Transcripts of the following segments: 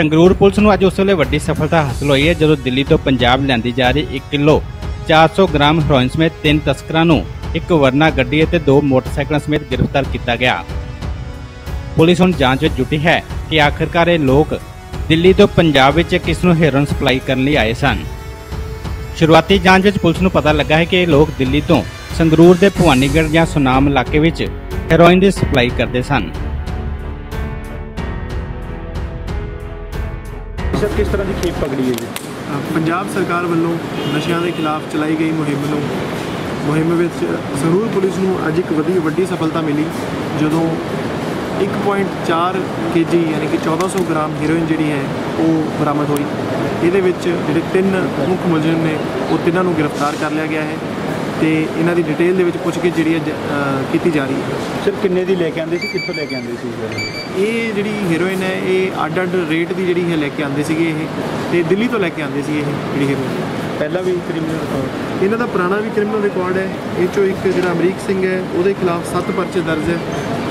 Sangrur police नूं अज उस वेले वड्डी सफलता हासिल हुई है जदों दिल्ली तो पंजाब लियांदी जा रही 1 किलो 400 ग्राम हेरोइन समेत 3 तस्करां नूं एक वरना गड्डी अते 2 मोटरसाइकल समेत गिरफ्तार किया गया। पुलिस हुण जांच विच जुटी है कि आखिरकार ये लोग दिल्ली तो पंजाब विच किस नूं हेरोइन सप्लाई करन लई आए सन। शुरुआती जांच विच पुलिस नूं पता लगा है कि ये लोग दिल्ली तो संगरूर के भवानीगढ़ या सुनाम इलाके विच हेरोइन दी सप्लाई करदे सन। किस तरह की खेप पकड़ी है जी? पंजाब सरकार वालों नशे के खिलाफ चलाई गई मुहिम में संगरूर पुलिस को अज एक वड्डी सफलता मिली जो 1.4 kg यानी कि 1400 ग्राम हीरोइन जी है वो बरामद हुई। ये जो 3 मुख्य मुलजिम ने वो 3 को गिरफ्तार कर लिया गया है तो इन्हों की डिटेल पुछगिछ जी की जा रही है। सर किन्ने की लेके आते थे, कितों लेके आते थे? ये जी हीरोइन है ये अड-अड रेट की जी लैके आते थे, दिल्ली तो लैके आते थे। जी हीरोइन पहला भी क्रिमिनल रिकॉर्ड इन्हों का पुराना भी क्रिमिनल रिकॉर्ड है। इचों एक जो अमरीक सिंह है वो खिलाफ 7 पर्चे दर्ज है,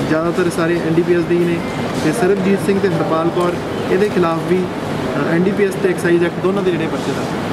ज़्यादातर सारे NDPS के ही ने। तो सरबजीत सिंह ते हरपाल कौर ये खिलाफ भी NDPS ते एक्साइज एक्ट दोनों के जोड़े पर्चे दर्ज है।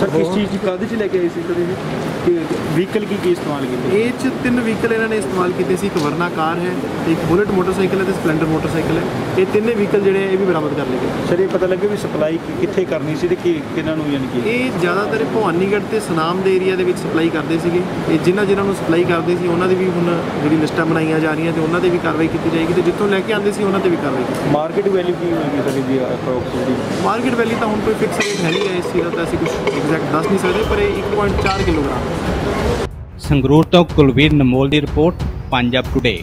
सर किस चीज़ कागज लैके आई सी कभी व्हीकल की इस्तेमाल की? ये 3 व्हीकल इन्होंने इस्तेमाल किए, एक वरना कार है, एक बुलेट मोटरसाइकिल है तो स्पलेंडर मोटरसाइकिल है। ये 3 व्हीकल जोड़े ये भी बरामद कर लिए गए। सर ये पता लगे भी सप्लाई कितने करनी सी कि यानी कि ये ज़्यादातर भवानीगढ़ तो सुनाम के एरिया के सप्लाई करते थे। जिन्होंने सप्लाई करते थे उन्होंने भी हम जी लिस्टा बनाई जा रही तो उन्होंने भी कार्रवाई की जाएगी, तो जितों लैके आते थे उन्होंने भी कार्रवाई की। मार्केट वैल्यू की होगी सर जी? मार्केट वैल्यू तो हम कोई फिक्स रेट है नहीं है, इस चीज़ का तो असं कुछ एग्जैक्ट दस नहीं सकते, पर 1.4 किलोग्राम। संगरूर तो कुलवीर नमोल्दी रिपोर्ट, पंजाब टुडे।